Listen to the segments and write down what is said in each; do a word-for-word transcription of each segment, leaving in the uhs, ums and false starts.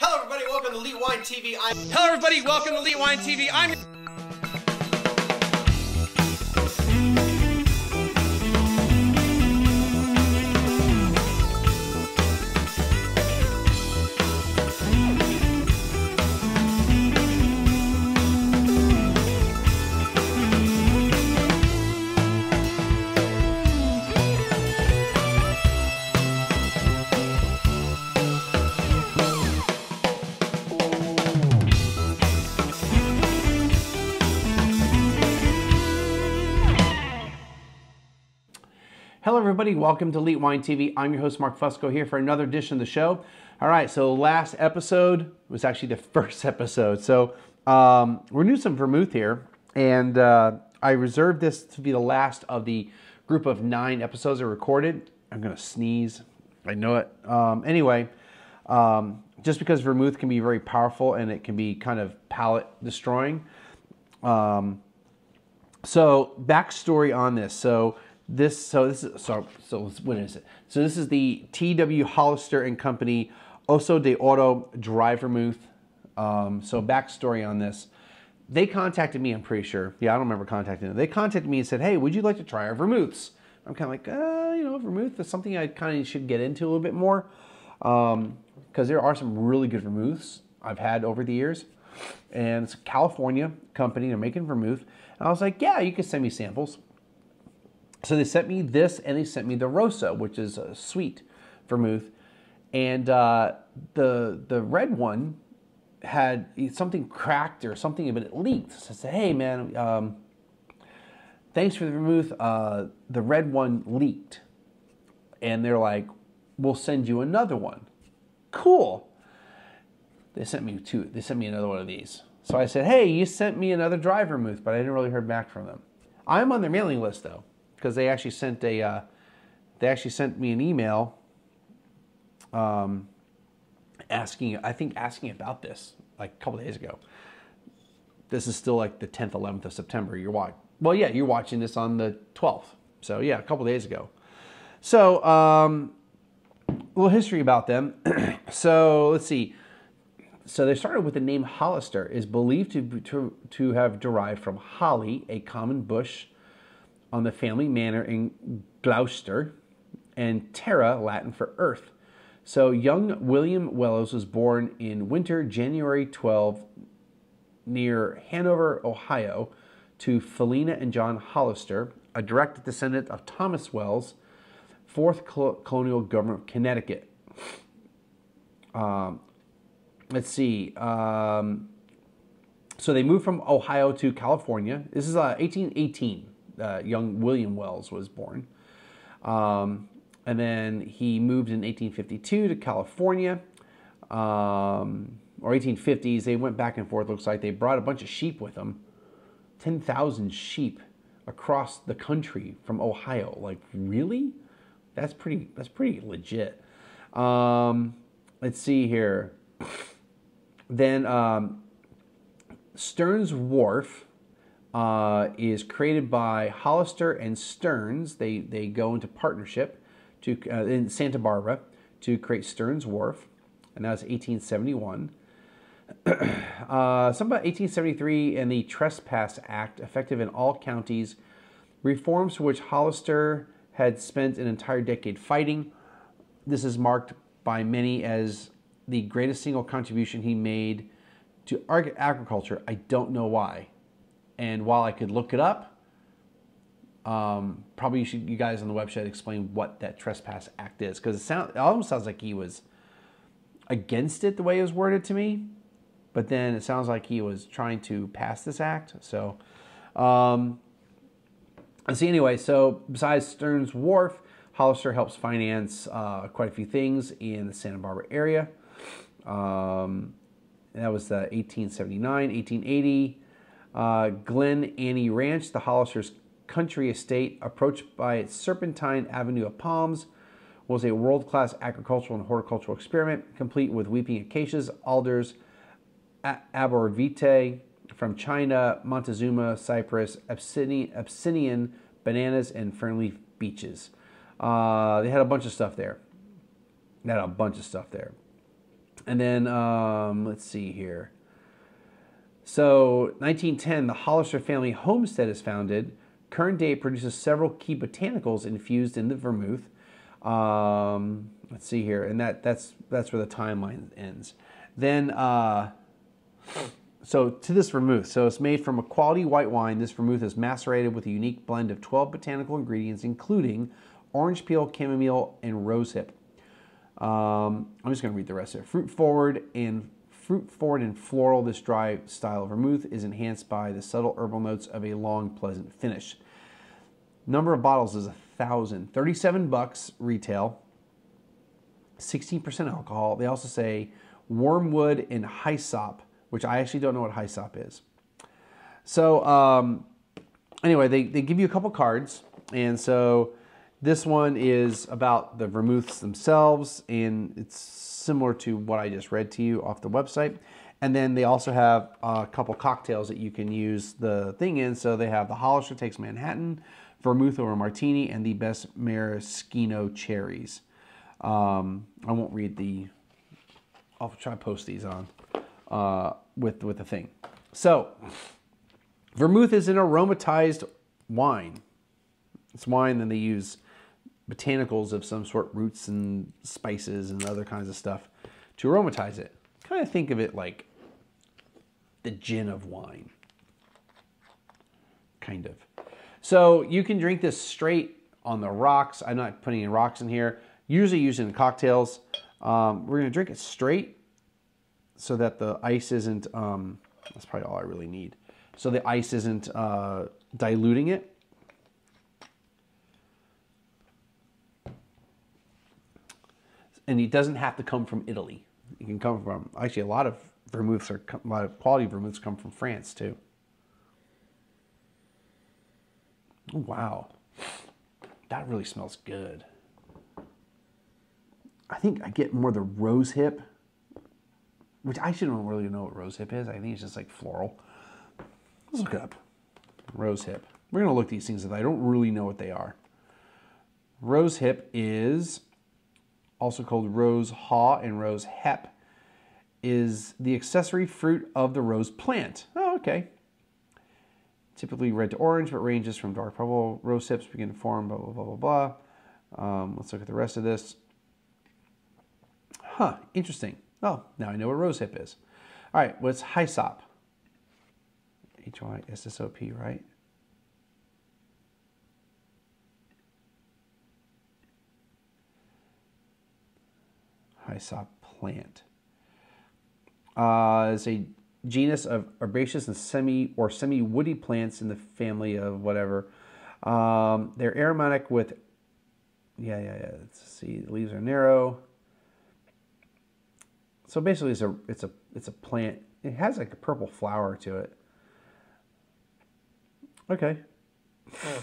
Hello everybody, welcome to Lee Wine T V. I'm Hello everybody, welcome to Lee Wine T V. I'm Hello everybody, welcome to Elite Wine T V. I'm your host Mark Fusco here for another edition of the show. All right, so last episode was actually the first episode. So um, we're doing some vermouth here, and uh, I reserved this to be the last of the group of nine episodes I recorded. I'm gonna sneeze, I know it. Um, anyway, um, just because vermouth can be very powerful and it can be kind of palate destroying. Um, so backstory on this. So. This, so this is, so, so what is it? So this is the T W Hollister and Company Oso de Oro dry vermouth. Um, so backstory on this. They contacted me, I'm pretty sure. Yeah, I don't remember contacting them. They contacted me and said, hey, would you like to try our vermouths? I'm kind of like, uh, you know, vermouth is something I kind of should get into a little bit more. Um, because there are some really good vermouths I've had over the years. And it's a California company, they're making vermouth. And I was like, yeah, you can send me samples. So they sent me this, and they sent me the Rosa, which is a sweet vermouth. And uh, the the red one had something cracked or something, but it leaked. So I said, hey, man, um, thanks for the vermouth. Uh, the red one leaked. And they're like, we'll send you another one. Cool. They sent me two. They sent me another one of these. So I said, hey, you sent me another dry vermouth, but I didn't really hear back from them. I'm on their mailing list, though. Because they actually sent a, uh, they actually sent me an email, um, asking, I think asking about this like a couple of days ago. This is still like the tenth, eleventh of September. You're watching. Well, yeah, you're watching this on the twelfth. So yeah, a couple of days ago. So um, a little history about them. So let's see. So they started with the name Hollister, is believed to to to have derived from holly, a common bush on the family manor in Gloucester, and terra, Latin for earth. So young William Wellows was born in winter, January twelfth, near Hanover, Ohio, to Felina and John Hollister, a direct descendant of Thomas Wells, fourth colonial governor of Connecticut. Um, let's see. Um, so they moved from Ohio to California. This is uh, eighteen eighteen. Uh, young William Wells was born. Um, and then he moved in eighteen fifty-two to California, um, or eighteen fifties. They went back and forth. Looks like they brought a bunch of sheep with them, ten thousand sheep across the country from Ohio. Like, really? That's pretty, that's pretty legit. Um, let's see here. Then um, Stearns Wharf, Uh, is created by Hollister and Stearns. They, they go into partnership to, uh, in Santa Barbara to create Stearns Wharf, and that was eighteen seventy-one. uh, something about eighteen seventy-three and the Trespass Act, effective in all counties, reforms for which Hollister had spent an entire decade fighting. This is marked by many as the greatest single contribution he made to agriculture. I don't know why. And while I could look it up, um, probably you, should, you guys on the website explain what that Trespass Act is, because it, sound, it almost sounds like he was against it the way it was worded to me, but then it sounds like he was trying to pass this act. So, um, see, anyway, so besides Stearns Wharf, Hollister helps finance uh, quite a few things in the Santa Barbara area. Um, that was the eighteen seventy-nine, eighteen eighty. Uh, Glen Annie Ranch, the Hollister's country estate, approached by its serpentine avenue of palms, was a world-class agricultural and horticultural experiment, complete with weeping acacias, alders, arborvitae from China, Montezuma, cypress, Abyssinian, Abyssinian bananas, and fernleaf beeches. Uh, they had a bunch of stuff there. They had a bunch of stuff there. And then, um, let's see here. So, nineteen ten, the Hollister family homestead is founded. Current day, it produces several key botanicals infused in the vermouth. Um, let's see here. And that, that's, that's where the timeline ends. Then, uh, so to this vermouth. So it's made from a quality white wine. This vermouth is macerated with a unique blend of twelve botanical ingredients, including orange peel, chamomile, and rosehip. Um, I'm just going to read the rest of it. Fruit forward and fruit forward and floral. This dry style of vermouth is enhanced by the subtle herbal notes of a long, pleasant finish. Number of bottles is a thousand. thirty-seven bucks retail. sixteen percent alcohol. They also say wormwood and hyssop, which I actually don't know what hyssop is. So um, anyway, they, they give you a couple cards, and so this one is about the vermouths themselves, and it's similar to what I just read to you off the website. And then they also have a couple cocktails that you can use the thing in. So they have the Hollister Takes Manhattan, Vermouth Over Martini, and the Best Maraschino Cherries. Um, I won't read the... I'll try to post these on uh, with, with the thing. So, vermouth is an aromatized wine. It's wine, then they use botanicals of some sort, roots and spices and other kinds of stuff to aromatize it. Kind of think of it like the gin of wine. Kind of. So you can drink this straight on the rocks. I'm not putting any rocks in here. Usually used in cocktails. Um, we're going to drink it straight so that the ice isn't, um, that's probably all I really need. So the ice isn't uh, diluting it. And it doesn't have to come from Italy. It can come from, actually a lot of vermouths are, a lot of quality vermouths come from France too. Oh, wow. That really smells good. I think I get more the rose hip, which I shouldn't really know what rose hip is. I think it's just like floral. Let's look it up. Rose hip. We're gonna look these things up. I don't really know what they are. Rose hip is also called rose haw and rose hep, is the accessory fruit of the rose plant. Oh, okay. Typically red to orange, but ranges from dark purple. Rose hips begin to form, blah, blah, blah, blah, blah. Um, let's look at the rest of this. Huh, interesting. Oh, now I know what rose hip is. All right, what's hyssop? H Y S S O P, right? Hyssop plant. Uh, it's a genus of herbaceous and semi or semi-woody plants in the family of whatever. Um, they're aromatic with, yeah, yeah, yeah. Let's see, the leaves are narrow. So basically, it's a it's a it's a plant. It has like a purple flower to it. Okay. Oh.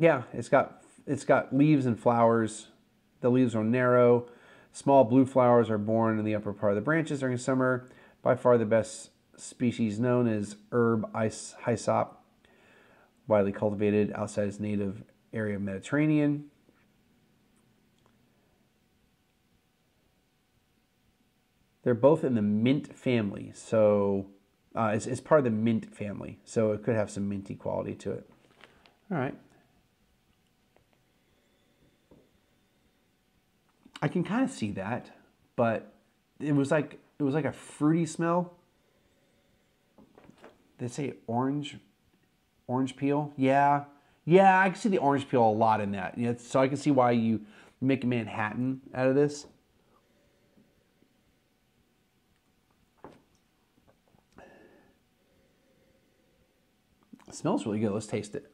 Yeah, it's got, it's got leaves and flowers. The leaves are narrow. Small blue flowers are born in the upper part of the branches during summer. By far the best species known is herb hyssop, widely cultivated outside its native area of Mediterranean. They're both in the mint family. So uh, it's, it's part of the mint family. So it could have some minty quality to it. All right. I can kind of see that, but it was like, it was like a fruity smell. They say orange, orange peel. Yeah, yeah, I can see the orange peel a lot in that. Yeah, so I can see why you make a Manhattan out of this. It smells really good. Let's taste it.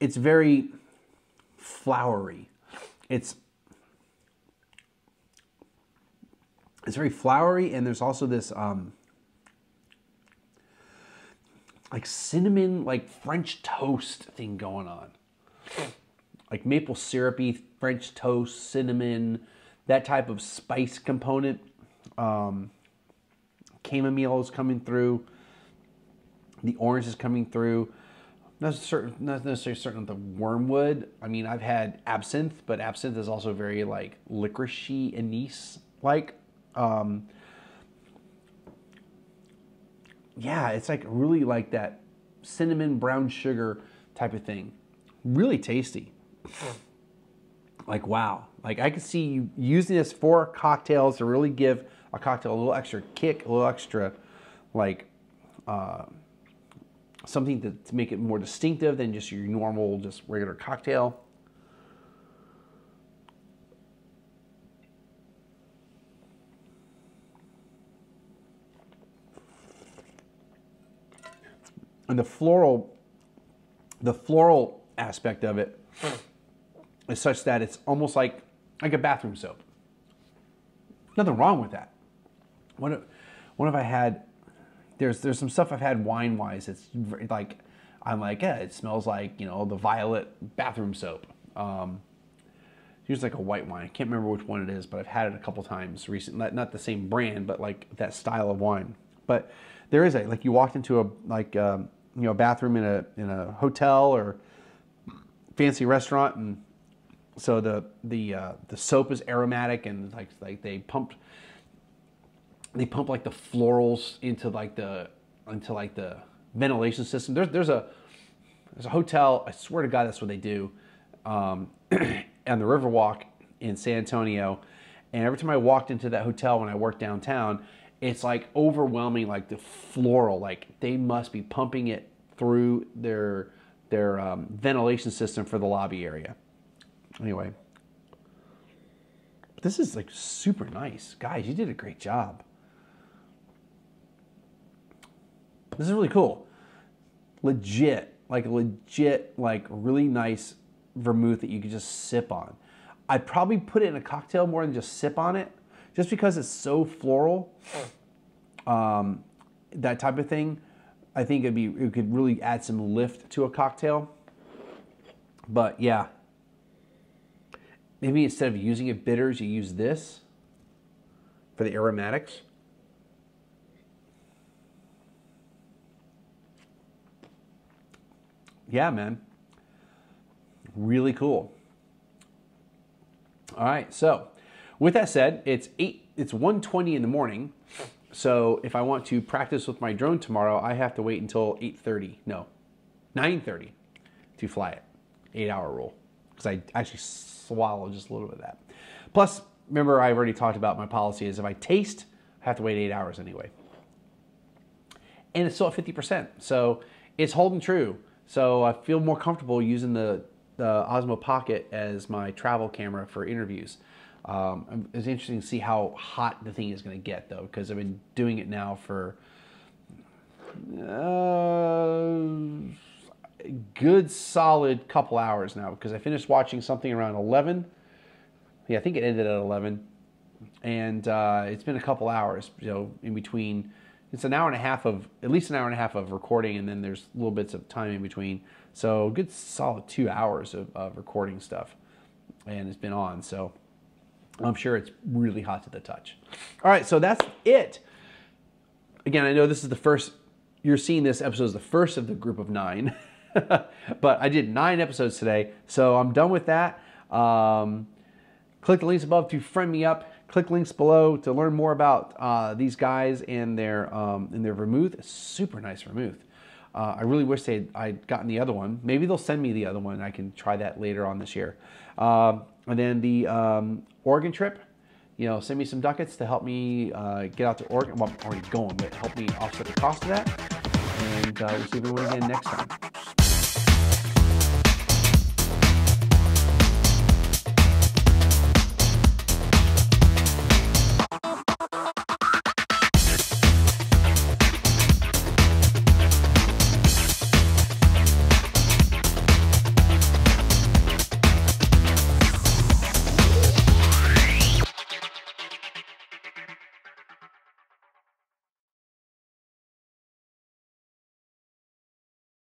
It's very flowery. It's it's very flowery, and there's also this um, like cinnamon, like French toast thing going on. like maple syrupy, French toast, cinnamon, that type of spice component. Um, chamomile is coming through. The orange is coming through. Not, certain, not necessarily certain with the wormwood. I mean, I've had absinthe, but absinthe is also very like licoricey, anise-like. Um, yeah, it's like really like that cinnamon brown sugar type of thing. Really tasty. Like, wow. Like, I could see you using this for cocktails to really give a cocktail a little extra kick, a little extra, like, uh, something to, to make it more distinctive than just your normal, just regular cocktail. And the floral, the floral aspect of it is such that it's almost like, like a bathroom soap. Nothing wrong with that. What if, what if I had... There's, there's some stuff I've had wine-wise. It's like, I'm like, yeah, it smells like, you know, the violet bathroom soap. Um, it's usually like a white wine. I can't remember which one it is, but I've had it a couple times recently. Not, not the same brand, but like that style of wine. But there is a, like you walked into a, like, um, you know, bathroom in a, in a hotel or fancy restaurant, and so the, the, uh, the soap is aromatic, and like, like they pumped... They pump like the florals into like the into like the ventilation system. There's there's a there's a hotel. I swear to God, that's what they do, um, on the Riverwalk in San Antonio. And every time I walked into that hotel when I worked downtown, it's like overwhelming. Like the floral, like they must be pumping it through their their um, ventilation system for the lobby area. Anyway, this is like super nice, guys. You did a great job. This is really cool. Legit, like legit, like really nice vermouth that you could just sip on. I'd probably put it in a cocktail more than just sip on it, just because it's so floral, um, that type of thing. I think it'd be, it could really add some lift to a cocktail. But yeah, maybe instead of using a bitters, you use this for the aromatics. Yeah, man. Really cool. All right. So with that said, it's eight, it's one twenty in the morning. So if I want to practice with my drone tomorrow, I have to wait until eight thirty. No, nine thirty to fly it. Eight hour rule. Cause I actually swallow just a little bit of that. Plus, remember I've already talked about my policy is if I taste, I have to wait eight hours anyway. And it's still at fifty percent. So it's holding true. So I feel more comfortable using the, the Osmo Pocket as my travel camera for interviews. Um, it's interesting to see how hot the thing is going to get, though, because I've been doing it now for uh, a good solid couple hours now, because I finished watching something around eleven. Yeah, I think it ended at eleven. And uh, it's been a couple hours, you know, in between... It's an hour and a half of, at least an hour and a half of recording, and then there's little bits of time in between. So a good solid two hours of, of recording stuff, and it's been on. So I'm sure it's really hot to the touch. All right, so that's it. Again, I know this is the first, you're seeing this episode is the first of the group of nine, but I did nine episodes today, so I'm done with that. Um, click the links above to friend me up. Click links below to learn more about uh, these guys and their um, and their vermouth. It's super nice vermouth. Uh, I really wish they'd, I'd gotten the other one. Maybe they'll send me the other one. I can try that later on this year. Uh, and then the um, Oregon trip, you know, send me some ducats to help me uh, get out to Oregon. Well, I'm already going, but help me offset the cost of that. And uh, we'll see everyone again next time.